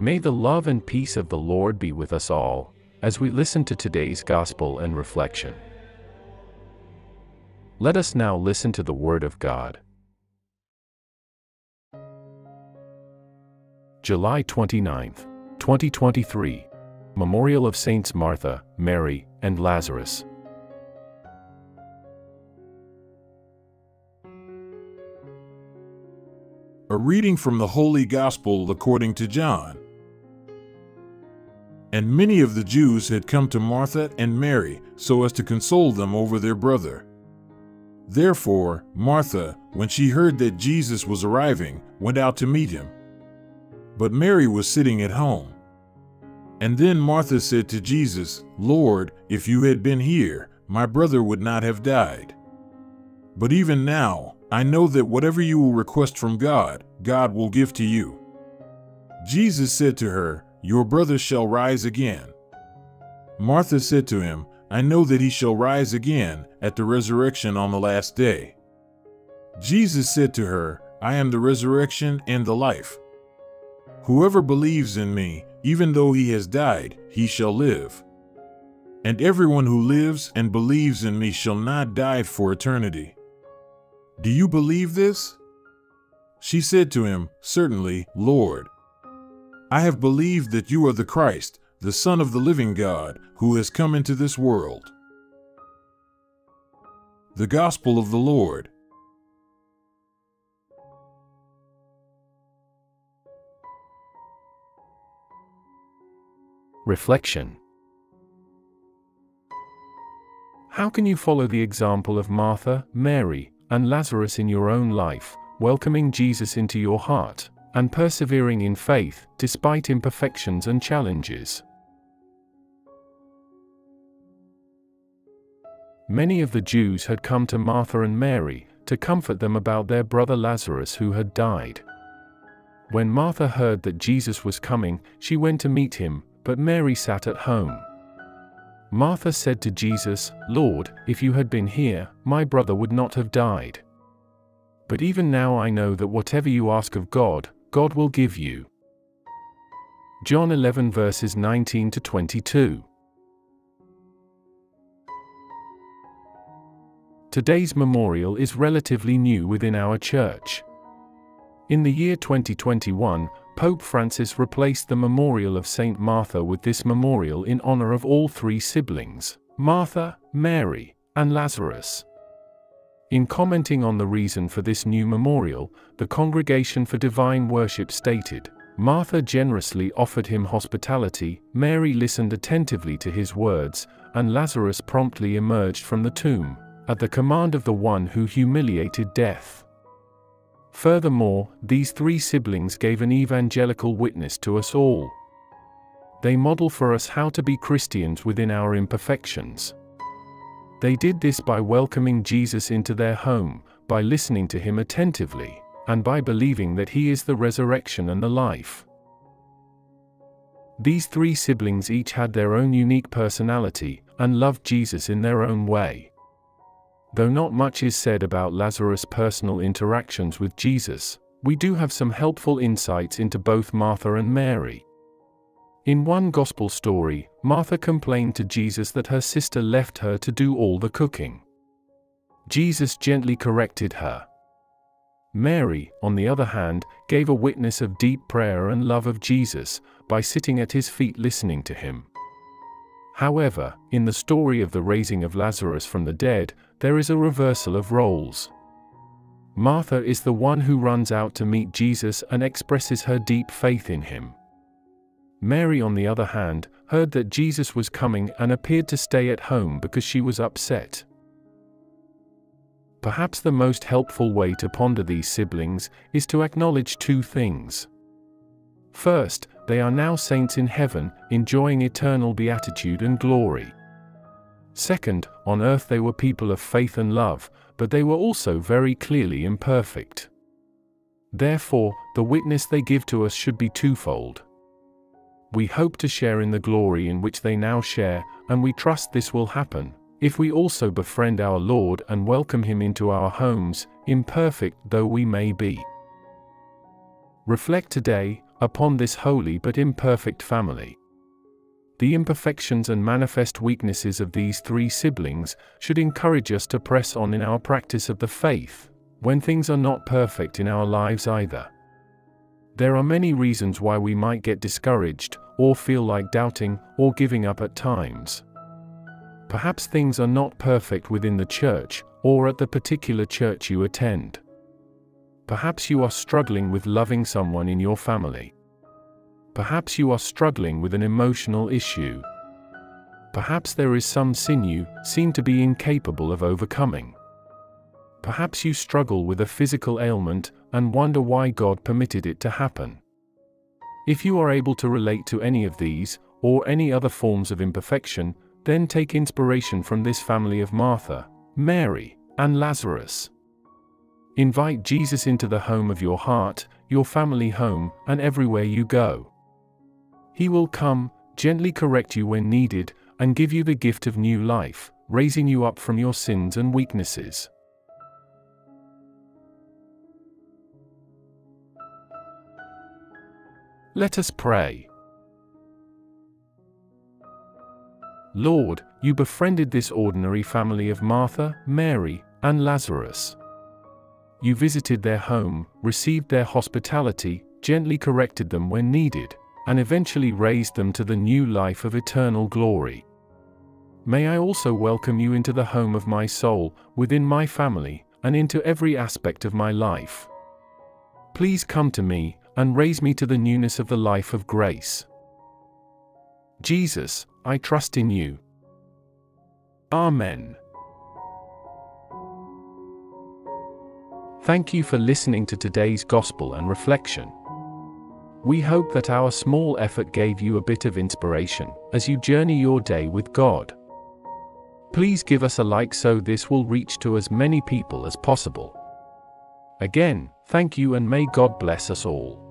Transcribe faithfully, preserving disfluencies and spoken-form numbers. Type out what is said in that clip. May the love and peace of the Lord be with us all, as we listen to today's gospel and reflection. Let us now listen to the Word of God. July twenty-ninth, twenty twenty-three. Memorial of Saints Martha, Mary, and Lazarus. A reading from the Holy Gospel according to John. And many of the Jews had come to Martha and Mary so as to console them over their brother. Therefore, Martha, when she heard that Jesus was arriving, went out to meet him. But Mary was sitting at home. And then Martha said to Jesus, "Lord, if you had been here, my brother would not have died. But even now, I know that whatever you will request from God, God will give to you." Jesus said to her, "Your brother shall rise again." Martha said to him, "I know that he shall rise again at the resurrection on the last day." Jesus said to her, "I am the resurrection and the life. Whoever believes in me, even though he has died, he shall live. And everyone who lives and believes in me shall not die for eternity. Do you believe this?" She said to him, "Certainly, Lord. I have believed that you are the Christ, the Son of the living God, who has come into this world." The Gospel of the Lord. Reflection. How can you follow the example of Martha, Mary, and Lazarus in your own life, welcoming Jesus into your heart, and persevering in faith, despite imperfections and challenges? Many of the Jews had come to Martha and Mary to comfort them about their brother Lazarus who had died. When Martha heard that Jesus was coming, she went to meet him, but Mary sat at home. Martha said to Jesus, "Lord, if you had been here, my brother would not have died. But even now I know that whatever you ask of God, God will give you." John eleven verses nineteen to twenty-two. Today's memorial is relatively new within our church. In the year twenty twenty-one, Pope Francis replaced the memorial of Saint Martha with this memorial in honor of all three siblings, Martha, Mary, and Lazarus. In commenting on the reason for this new memorial, the Congregation for Divine Worship stated, "Martha generously offered him hospitality, Mary listened attentively to his words, and Lazarus promptly emerged from the tomb, at the command of the one who humiliated death." Furthermore, these three siblings gave an evangelical witness to us all. They model for us how to be Christians within our imperfections. They did this by welcoming Jesus into their home, by listening to him attentively, and by believing that he is the resurrection and the life. These three siblings each had their own unique personality, and loved Jesus in their own way. Though not much is said about Lazarus' personal interactions with Jesus, we do have some helpful insights into both Martha and Mary. In one gospel story, Martha complained to Jesus that her sister left her to do all the cooking. Jesus gently corrected her. Mary, on the other hand, gave a witness of deep prayer and love of Jesus, by sitting at his feet listening to him. However, in the story of the raising of Lazarus from the dead, there is a reversal of roles. Martha is the one who runs out to meet Jesus and expresses her deep faith in him. Mary, on the other hand, heard that Jesus was coming and appeared to stay at home because she was upset. Perhaps the most helpful way to ponder these siblings is to acknowledge two things. First, they are now saints in heaven, enjoying eternal beatitude and glory. Second, on earth they were people of faith and love, but they were also very clearly imperfect. Therefore, the witness they give to us should be twofold. We hope to share in the glory in which they now share, and we trust this will happen, if we also befriend our Lord and welcome him into our homes, imperfect though we may be. Reflect today, upon this holy but imperfect family. The imperfections and manifest weaknesses of these three siblings should encourage us to press on in our practice of the faith, when things are not perfect in our lives either. There are many reasons why we might get discouraged, or feel like doubting, or giving up at times. Perhaps things are not perfect within the church, or at the particular church you attend. Perhaps you are struggling with loving someone in your family. Perhaps you are struggling with an emotional issue. Perhaps there is some sin you seem to be incapable of overcoming. Perhaps you struggle with a physical ailment and wonder why God permitted it to happen. If you are able to relate to any of these, or any other forms of imperfection, then take inspiration from this family of Martha, Mary, and Lazarus. Invite Jesus into the home of your heart, your family home, and everywhere you go. He will come, gently correct you when needed, and give you the gift of new life, raising you up from your sins and weaknesses. Let us pray. Lord, you befriended this ordinary family of Martha, Mary, and Lazarus. You visited their home, received their hospitality, gently corrected them when needed, and eventually raised them to the new life of eternal glory. May I also welcome you into the home of my soul, within my family, and into every aspect of my life. Please come to me, and raise me to the newness of the life of grace. Jesus, I trust in you. Amen. Thank you for listening to today's Gospel and Reflection. We hope that our small effort gave you a bit of inspiration as you journey your day with God. Please give us a like so this will reach to as many people as possible. Again, thank you and may God bless us all.